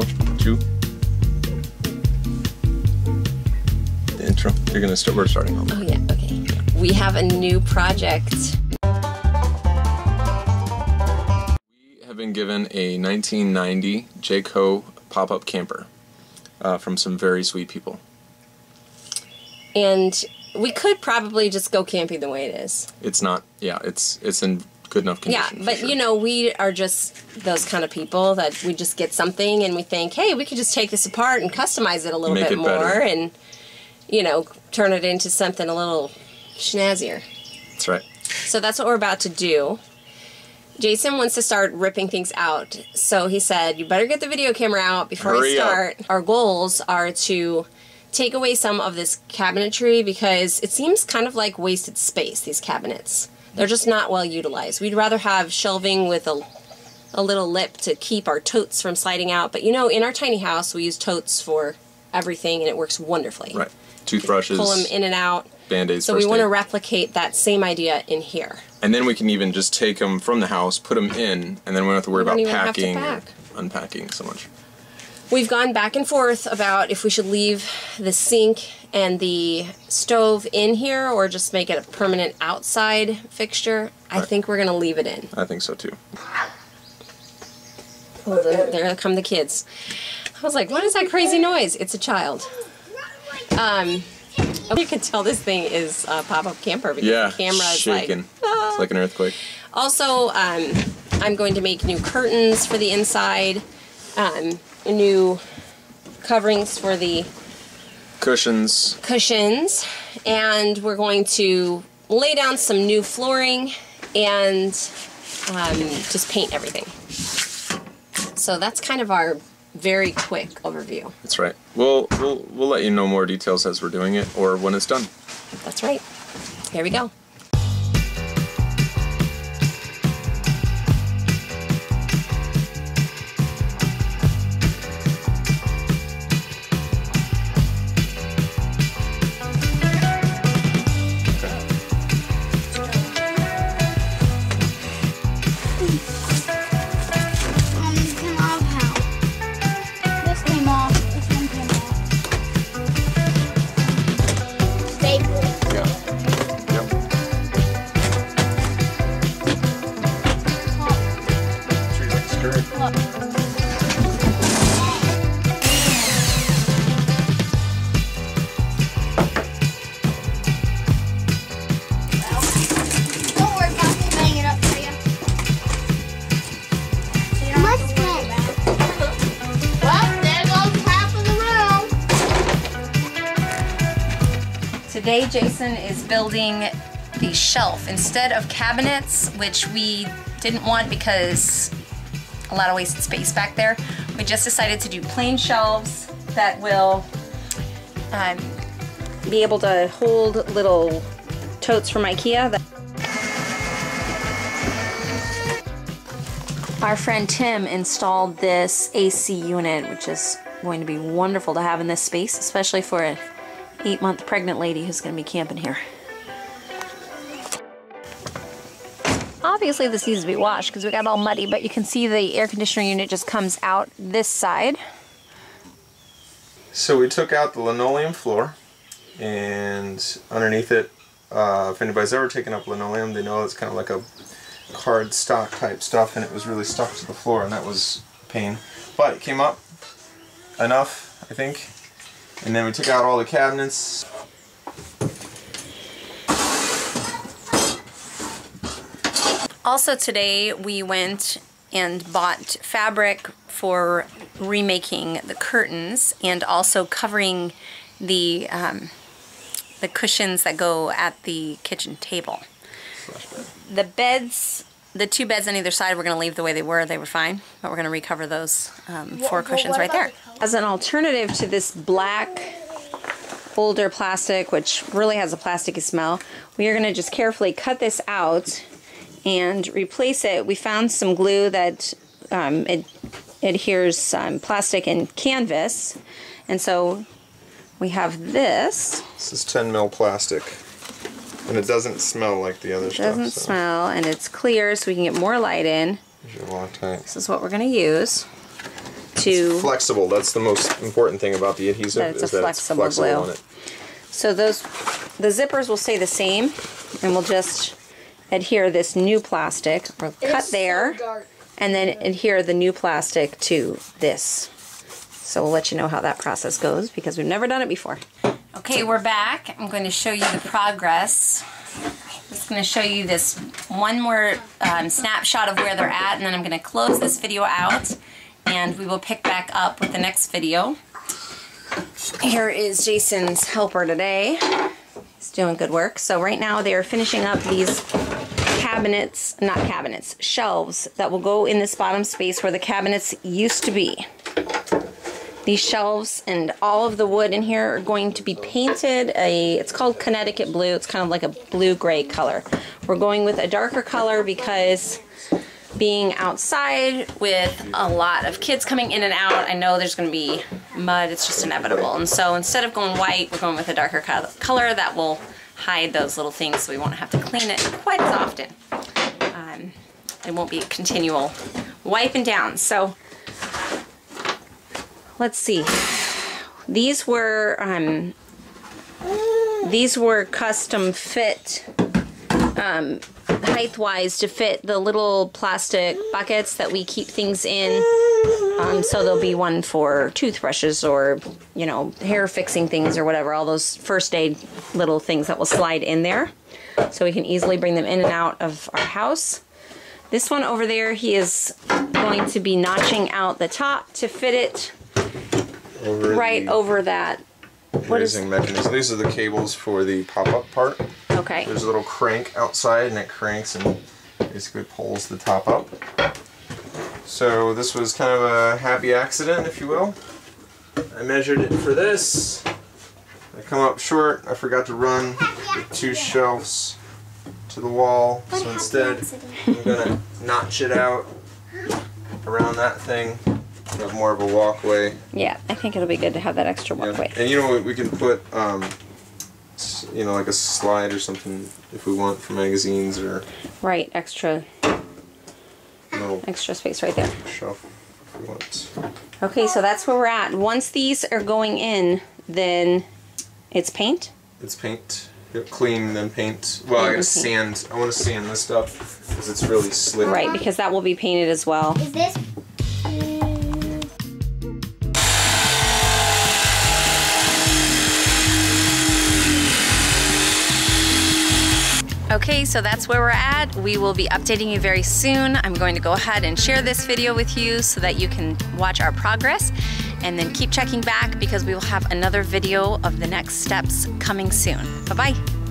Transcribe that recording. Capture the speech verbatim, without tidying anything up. intro to the intro. You're gonna start. We're starting over. Oh yeah. Okay. We have a new project. We have been given a nineteen ninety Jayco pop-up camper uh, from some very sweet people. And we could probably just go camping the way it is. It's not. Yeah. It's it's in good enough condition. Yeah, but sure. You know, we are just those kind of people that we just get something and we think, hey, we could just take this apart and customize it a little Make bit more better. And, you know, turn it into something a little snazzier. That's right. So that's what we're about to do. Jason wants to start ripping things out. So he said, you better get the video camera out before Hurry we start. Up. Our goals are to take away some of this cabinetry because it seems kind of like wasted space, these cabinets. They're just not well utilized. We'd rather have shelving with a, a little lip to keep our totes from sliding out. But you know, in our tiny house, we use totes for everything and it works wonderfully. Right. Toothbrushes. Pull them in and out. Band-aids. So we want to replicate that same idea in here. And then we can even just take them from the house, put them in, and then we don't have to worry about packing or unpacking so much. We've gone back and forth about if we should leave the sink and the stove in here or just make it a permanent outside fixture. I right. think we're going to leave it in. I think so too. Oh, there, there come the kids. I was like, what is that crazy noise? It's a child. Um, you can tell this thing is a pop-up camper because yeah, the camera is shaking. Like, ah. It's like an earthquake. Also, um, I'm going to make new curtains for the inside. Um, new coverings for the cushions cushions and we're going to lay down some new flooring and um, just paint everything. So that's kind of our very quick overview. That's right. We'll, we'll, we'll let you know more details as we're doing it or when it's done. That's right. Here we go. Today Jason is building the shelf instead of cabinets, which we didn't want because a lot of wasted space back there. We just decided to do plain shelves that will um, be able to hold little totes from IKEA. Our friend Tim installed this A C unit, which is going to be wonderful to have in this space, especially for a eight-month pregnant lady who's going to be camping here. Obviously this needs to be washed because we got all muddy, but you can see the air conditioner unit just comes out this side. So we took out the linoleum floor, and underneath it, uh, if anybody's ever taken up linoleum, they know it's kind of like a card stock type stuff, and it was really stuck to the floor, and that was a pain. But it came up enough, I think. And then we took out all the cabinets. Also today we went and bought fabric for remaking the curtains and also covering the, um, the cushions that go at the kitchen table. The beds, the two beds on either side, we're going to leave the way they were. They were fine, but we're going to recover those um, four well, cushions well, right there. As an alternative to this black older plastic, which really has a plasticky smell, we are going to just carefully cut this out and replace it. We found some glue that um, it adheres um, plastic and canvas, and so we have this. This is ten mil plastic. And it doesn't smell like the other stuff. It doesn't stuff, so. smell, and it's clear, so we can get more light in. Here's your Loctite. This is what we're going to use to... It's flexible. That's the most important thing about the adhesive. That it's is a that flexible, it's flexible glue. On it. So those, the zippers will stay the same, and we'll just adhere this new plastic, or it cut there, so and then adhere the new plastic to this. So we'll let you know how that process goes, because we've never done it before. Okay, we're back. I'm going to show you the progress. I'm just going to show you this one more um, snapshot of where they're at, and then I'm going to close this video out, and we will pick back up with the next video. Here is Jason's helper today. He's doing good work. So right now they are finishing up these cabinets, not cabinets, shelves that will go in this bottom space where the cabinets used to be. These shelves and all of the wood in here are going to be painted a, it's called Connecticut Blue. It's kind of like a blue-gray color. We're going with a darker color because being outside with a lot of kids coming in and out, I know there's going to be mud. It's just inevitable. And so instead of going white, we're going with a darker color that will hide those little things so we won't have to clean it quite as often. Um, it won't be a continual wiping down. So... let's see. These were um, these were custom fit um, height-wise to fit the little plastic buckets that we keep things in. Um, so there'll be one for toothbrushes or you know hair fixing things or whatever. All those first aid little things that will slide in there, so we can easily bring them in and out of our house. This one over there, he is going to be notching out the top to fit it. Over right over that raising mechanism. These are the cables for the pop-up part. Okay. There's a little crank outside, and it cranks and basically pulls the top up. So this was kind of a happy accident, if you will. I measured it for this. I come up short. I forgot to run the two shelves to the wall, so instead I'm gonna notch it out around that thing. Have more of a walkway. Yeah, I think it'll be good to have that extra walkway. Yeah. And you know, we can put, um, you know, like a slide or something if we want for magazines or. Right, extra. No. Extra space right there. Shelf if we want. Okay, so that's where we're at. Once these are going in, then it's paint. It's paint. You'll clean then paint. Well, I gotta sand. I want to sand this stuff because it's really slick. Right, because that will be painted as well. Is this? Okay, so that's where we're at. We will be updating you very soon. I'm going to go ahead and share this video with you so that you can watch our progress, and then keep checking back because we will have another video of the next steps coming soon. Bye-bye.